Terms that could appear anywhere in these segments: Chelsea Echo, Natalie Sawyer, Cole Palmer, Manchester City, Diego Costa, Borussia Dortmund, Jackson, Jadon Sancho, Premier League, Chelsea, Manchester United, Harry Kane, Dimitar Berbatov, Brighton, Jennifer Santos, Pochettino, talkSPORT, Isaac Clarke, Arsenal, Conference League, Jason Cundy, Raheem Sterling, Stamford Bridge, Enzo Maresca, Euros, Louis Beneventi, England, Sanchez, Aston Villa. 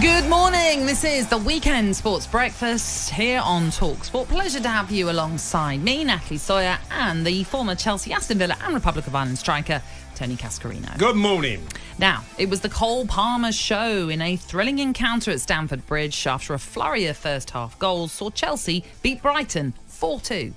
Good morning, this is the Weekend Sports Breakfast here on talkSPORT. Pleasure to have you alongside me, Natalie Sawyer, and the former Chelsea, Aston Villa and Republic of Ireland striker, Tony Cascarino. Good morning. Now, it was the Cole Palmer show in a thrilling encounter at Stamford Bridge after a flurry of first-half goals saw Chelsea beat Brighton 4-2.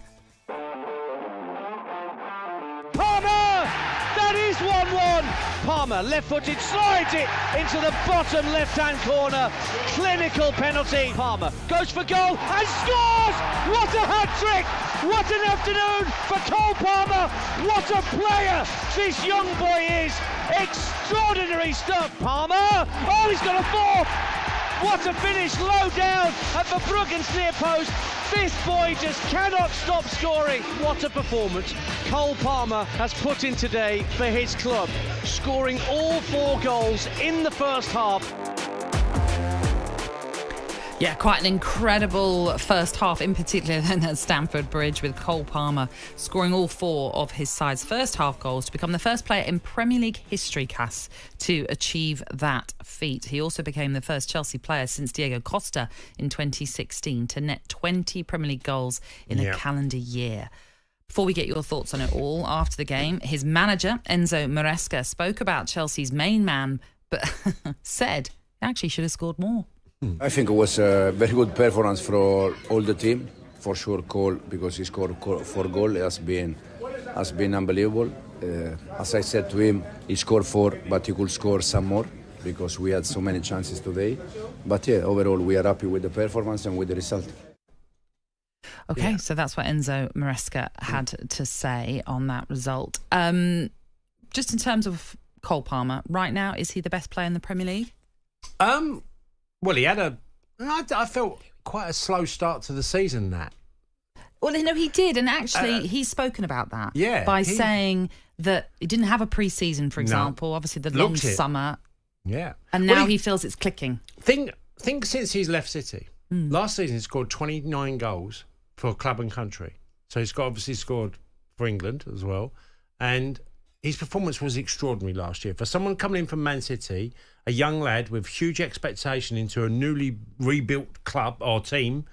It's 1-1. Palmer, left-footed, slides it into the bottom left-hand corner. Clinical penalty. Palmer goes for goal and scores! What a hat-trick! What an afternoon for Cole Palmer! What a player this young boy is! Extraordinary stuff, Palmer! Oh, he's got a four! What a finish, low down at the Bruggen's near post. This boy just cannot stop scoring. What a performance Cole Palmer has put in today for his club, scoring all four goals in the first half. Yeah, quite an incredible first half, in particular then at Stamford Bridge, with Cole Palmer scoring all four of his side's first half goals to become the first player in Premier League history, Cass, to achieve that feat. He also became the first Chelsea player since Diego Costa in 2016 to net 20 Premier League goals in a calendar year. Before we get your thoughts on it all after the game, his manager, Enzo Maresca, spoke about Chelsea's main man, but said he actually should have scored more. I think it was a very good performance for all the team. For sure, Cole, because he scored four goals, has been unbelievable. As I said to him, he scored four, but he could score some more because we had so many chances today. But yeah, overall, we are happy with the performance and with the result. Okay, so that's what Enzo Maresca had to say on that result. Just in terms of Cole Palmer, right now, is he the best player in the Premier League? Well, he had a... I felt quite a slow start to the season, that. Well, you know, he did. And actually, he's spoken about that. Yeah. By saying that he didn't have a pre-season, for example. No, obviously, the long summer. Yeah. And now he feels it's clicking. Think since he's left City. Last season, he scored 29 goals for club and country. So he's obviously scored for England as well. And his performance was extraordinary last year. For someone coming in from Man City, a young lad with huge expectation into a newly rebuilt club or team,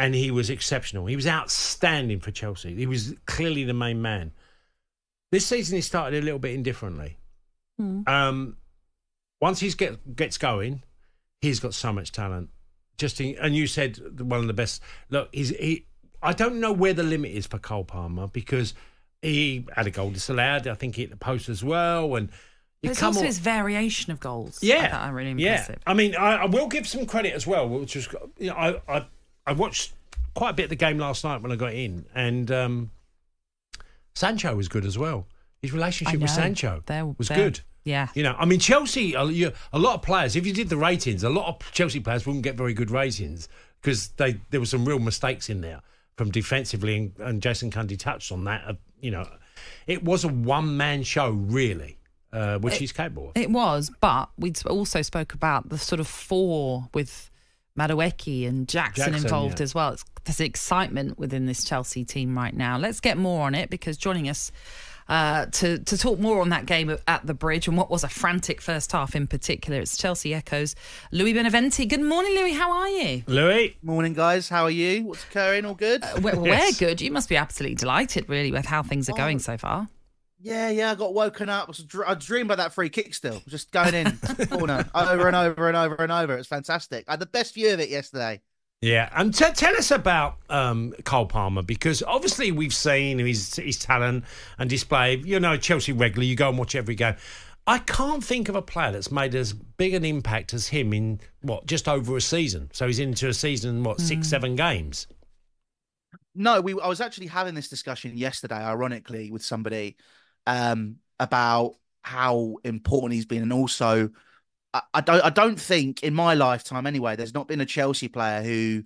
and he was exceptional. He was outstanding for Chelsea. He was clearly the main man. This season, he started a little bit indifferently. Once he gets going, he's got so much talent. And you said one of the best. Look, I don't know where the limit is for Cole Palmer, because he had a goal disallowed. I think he hit the post as well. And it's also his variation of goals. Yeah, that are really impressive. Yeah. I mean, I will give some credit as well, which is, you know, I watched quite a bit of the game last night when I got in, and Sancho was good as well. His relationship with Sancho was good. Yeah, you know, I mean, Chelsea, a lot of players, if you did the ratings, a lot of Chelsea players wouldn't get very good ratings because there were some real mistakes in there from defensively, and Jason Cundy touched on that. You know, it was a one-man show, really, which he's capable of. It was, but we also spoke about the sort of four with Madueke and Jackson involved as well. There's excitement within this Chelsea team right now. Let's get more on it, because joining us to talk more on that game at the Bridge and what was a frantic first half in particular, it's Chelsea Echo's Louis Beneventi. Good morning, Louis. How are you? Louis. Morning, guys. How are you? What's occurring? All good? We're good. You must be absolutely delighted, really, with how things are going so far. Yeah. I got woken up. I dreamed about that free kick still. Just going in corner over and over and over and over. It's fantastic. I had the best view of it yesterday. Yeah, and tell us about Cole Palmer, because obviously we've seen his talent and display. You know, Chelsea regularly, you go and watch every game. I can't think of a player that's made as big an impact as him in, just over a season. So he's into a season, six, 7 games? No, I was actually having this discussion yesterday, ironically, with somebody about how important he's been, and also... I don't think in my lifetime anyway, there's not been a Chelsea player who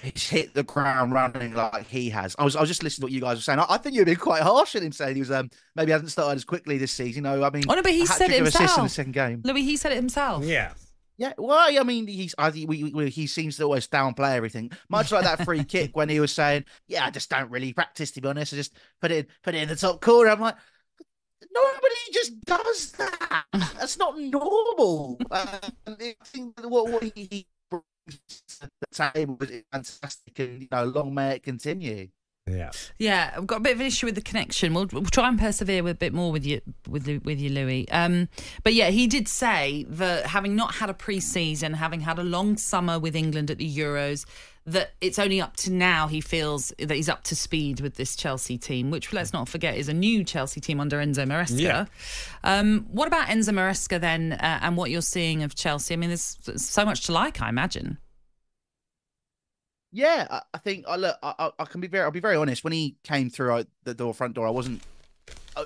has hit the ground running like he has. I was just listening to what you guys were saying. I think you've been quite harsh on him, saying he was maybe hasn't started as quickly this season. You know, I mean, but he said it himself in the second game. Louis, he said it himself. Yeah. Well, I mean, he seems to always downplay everything, much like that free kick when he was saying, "Yeah, I just don't really practice, to be honest. I just put it in the top corner." I'm like, Nobody just does that. That's not normal. I think what he brings to the table is fantastic, and long may it continue. Yeah. I've got a bit of an issue with the connection. We'll try and persevere with a bit more with you, Louis. But yeah, he did say that having not had a pre-season, having had a long summer with England at the Euros, that it's only up to now he feels that he's up to speed with this Chelsea team, which, let's not forget, is a new Chelsea team under Enzo Maresca. Yeah. What about Enzo Maresca then, and what you're seeing of Chelsea? I mean, there's so much to like, I imagine. Yeah, I think I can be I'll be very honest. When he came through the front door, I wasn't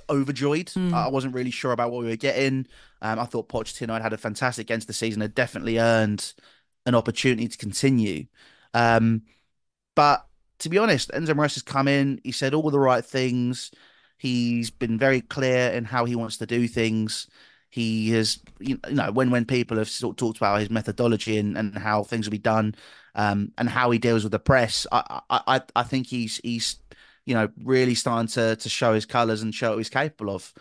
overjoyed. I wasn't really sure about what we were getting. I thought Pochettino had a fantastic end to the season, had definitely earned an opportunity to continue. But to be honest, Enzo Maresca has come in. He said all the right things. He's been very clear in how he wants to do things. He has, when people have sort of talked about his methodology and how things will be done, and how he deals with the press, I think he's really starting to show his colours and show what he's capable of.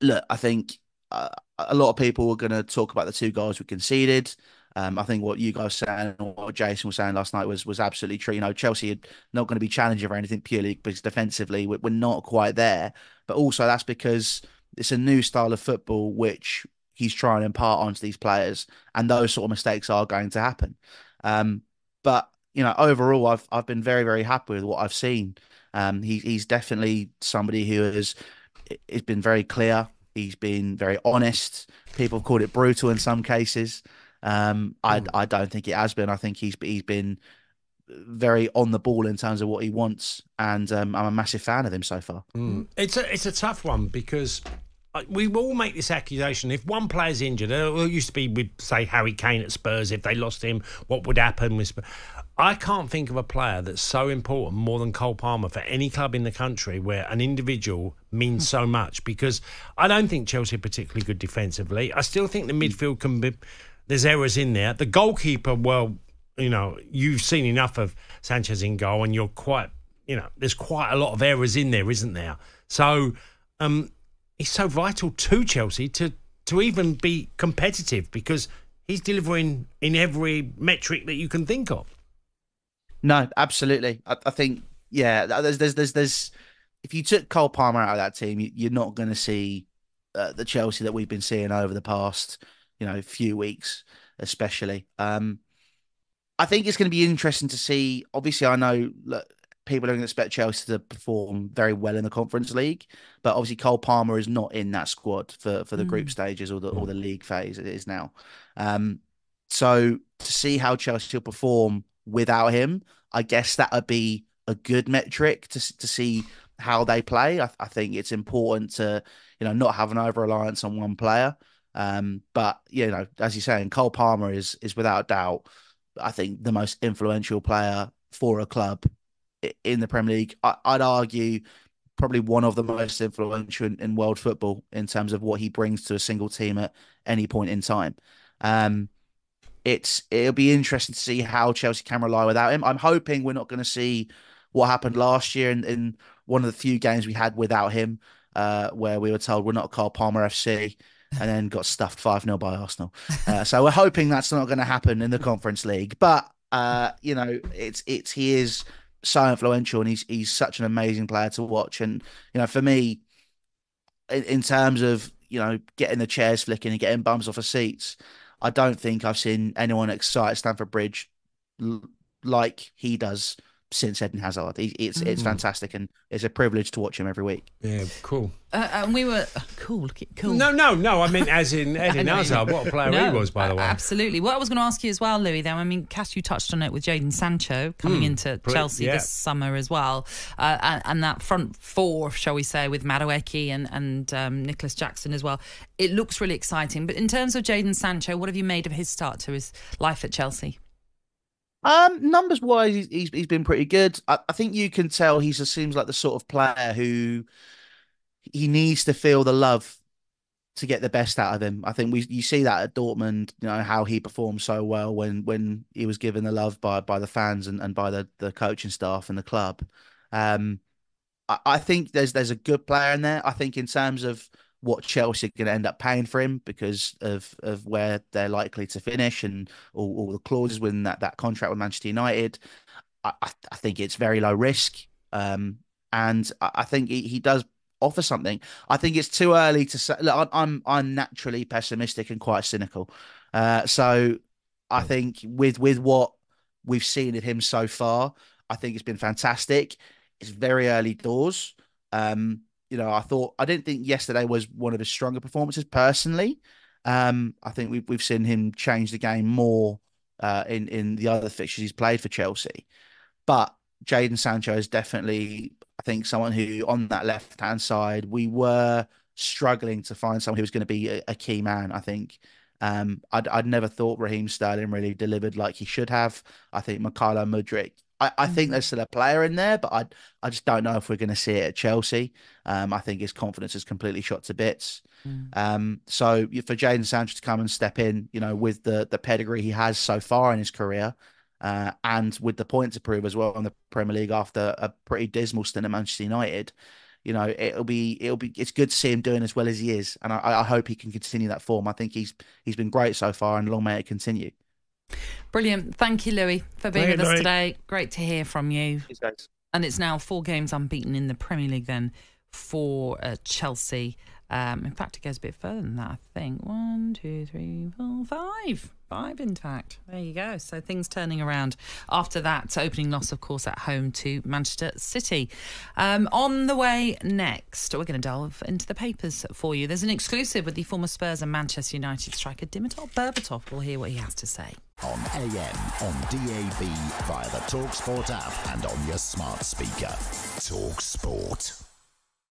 Look, I think a lot of people were going to talk about the two goals we conceded. I think what you guys said and what Jason was saying last night was absolutely true. Chelsea are not going to be challenging or anything purely because defensively we're not quite there, but also that's because it's a new style of football which he's trying to impart onto these players, and those sort of mistakes are going to happen. But overall, I've been very, very happy with what I've seen. He's definitely somebody who has been very clear. He's been very honest. People have called it brutal in some cases. I don't think it has been. I think he's been very on the ball in terms of what he wants, and I'm a massive fan of him so far. It's a tough one because we all make this accusation. If one player's injured, it used to be we'd say Harry Kane at Spurs, if they lost him, what would happen with Spurs? I can't think of a player that's so important more than Cole Palmer for any club in the country, where an individual means so much, because I don't think Chelsea are particularly good defensively. I still think the midfield can be... There's errors in there. The goalkeeper, well... you've seen enough of Sanchez in goal, and you're quite, there's quite a lot of errors in there, isn't there? So he's so vital to Chelsea to even be competitive, because he's delivering in every metric that you can think of. No, absolutely. I think, yeah, there's if you took Cole Palmer out of that team, you're not going to see the Chelsea that we've been seeing over the past, few weeks, especially. I think it's going to be interesting to see. Obviously, I know people don't expect Chelsea to perform very well in the Conference League, but obviously Cole Palmer is not in that squad for the group stages or the league phase it is now. So to see how Chelsea will perform without him, I guess that would be a good metric to see how they play. I think it's important to not have an over-reliance on one player. But as you're saying, Cole Palmer is without a doubt, I think, the most influential player for a club in the Premier League. I'd argue probably one of the most influential in world football in terms of what he brings to a single team at any point in time. It'll be interesting to see how Chelsea can rely without him. I'm hoping we're not going to see what happened last year in one of the few games we had without him, where we were told we're not Cole Palmer FC, and then got stuffed 5-0 by Arsenal. So we're hoping that's not going to happen in the Conference League. But he is so influential, and he's such an amazing player to watch. And for me, in terms of getting the chairs flicking and getting bums off of seats, I don't think I've seen anyone excite at Stamford Bridge like he does since Eden Hazard. It's fantastic, and it's a privilege to watch him every week. Yeah, cool. And we were cool. No. I mean, as in Eden Hazard, what a player he was, by the way. Absolutely. What I was going to ask you as well, Louis, though, I mean, Cass, you touched on it with Jadon Sancho coming into Chelsea this summer as well, and that front four, shall we say, with Madueke and Nicholas Jackson as well. It looks really exciting. But in terms of Jadon Sancho, what have you made of his start to his life at Chelsea? Numbers wise, he's been pretty good. I think you can tell he just seems like the sort of player who he needs to feel the love to get the best out of him. I think you see that at Dortmund, how he performed so well when he was given the love by the fans and by the coaching staff and the club. I think there's a good player in there. I think in terms of what Chelsea are going to end up paying for him because of where they're likely to finish and all the clauses within that contract with Manchester United, I think it's very low risk. And I think he does offer something. I think it's too early to say. Look, I'm naturally pessimistic and quite cynical. So I think with what we've seen of him so far, I think it's been fantastic. It's very early doors. You know, I didn't think yesterday was one of his stronger performances personally. I think we've seen him change the game more in the other fixtures he's played for Chelsea. But Jadon Sancho is definitely, I think, someone who on that left-hand side, we were struggling to find someone who was going to be a key man, I think. I'd never thought Raheem Sterling really delivered like he should have. I think Mikhailo Mudrik, I think there's still a player in there, but I just don't know if we're going to see it at Chelsea. I think his confidence is completely shot to bits. So for Jadon Sancho to come and step in, you know, with the pedigree he has so far in his career, and with the point to prove as well on the Premier League after a pretty dismal stint at Manchester United, you know, it's good to see him doing as well as he is, and I hope he can continue that form. I think he's been great so far, and long may it continue. Brilliant. Thank you, Louis, for being with us today. Great to hear from you. Thanks, guys. And it's now 4 games unbeaten in the Premier League then for Chelsea. In fact, it goes a bit further than that, I think. 1, 2, 3, 4, 5. 5, in fact. There you go. So things turning around after that opening loss, of course, at home to Manchester City. On the way next, we're going to delve into the papers for you. There's an exclusive with the former Spurs and Manchester United striker Dimitar Berbatov. We'll hear what he has to say. On AM, on DAB, via the talkSPORT app and on your smart speaker. talkSPORT.